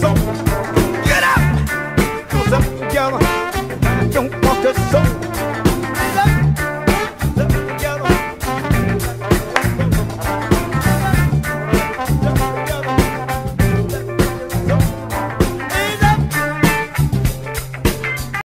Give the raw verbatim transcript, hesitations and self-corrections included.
some